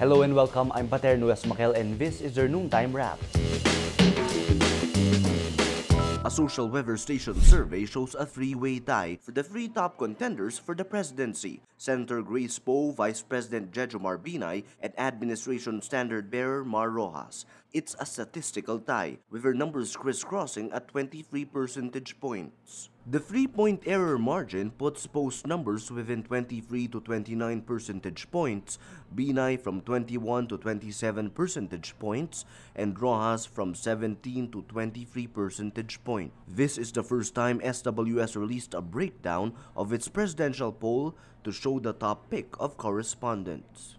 Hello and welcome, I'm Paterno Mangubat and this is your noontime wrap. A social weather station survey shows a three-way tie for the three top contenders for the presidency. Senator Grace Poe, Vice President Jejomar Binay, and Administration Standard Bearer Mar Roxas. It's a statistical tie, with her numbers crisscrossing at 23 percentage points. The 3-point error margin puts Poe's numbers within 23 to 29 percentage points, Binay from 21 to 27 percentage points, and Roxas from 17 to 23 percentage points. This is the first time SWS released a breakdown of its presidential poll to show the top pick of correspondents.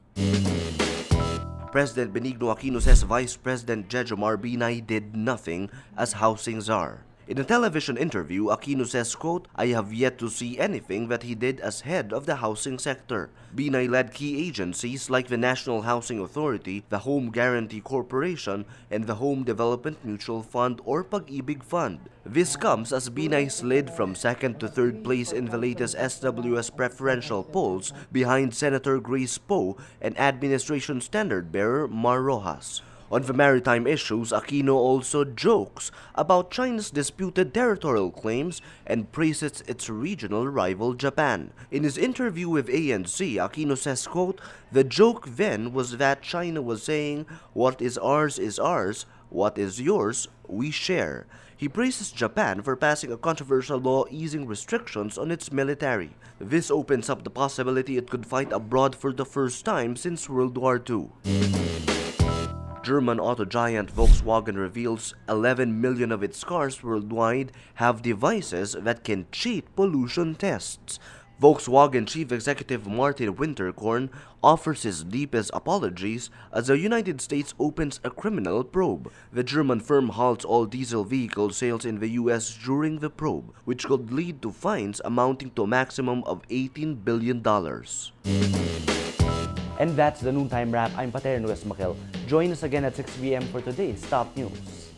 President Benigno Aquino says Vice President Jejomar Binay did nothing as housing czar. In a television interview, Aquino says, quote, "I have yet to see anything that he did as head of the housing sector." Binay led key agencies like the National Housing Authority, the Home Guarantee Corporation, and the Home Development Mutual Fund or Pag-Ibig Fund. This comes as Binay slid from second to third place in the latest SWS preferential polls behind Senator Grace Poe and Administration Standard Bearer Mar Roxas. On the maritime issues, Aquino also jokes about China's disputed territorial claims and praises its regional rival Japan. In his interview with ANC, Aquino says, quote, "The joke then was that China was saying, 'What is ours, what is yours, we share.'" He praises Japan for passing a controversial law easing restrictions on its military. This opens up the possibility it could fight abroad for the first time since World War II. German auto giant Volkswagen reveals 11 million of its cars worldwide have devices that can cheat pollution tests. Volkswagen Chief Executive Martin Winterkorn offers his deepest apologies as the United States opens a criminal probe. The German firm halts all diesel vehicle sales in the US during the probe, which could lead to fines amounting to a maximum of $18 billion. And that's the noontime wrap. I'm Paterno Mangubat. Join us again at 6 p.m. for today's top news.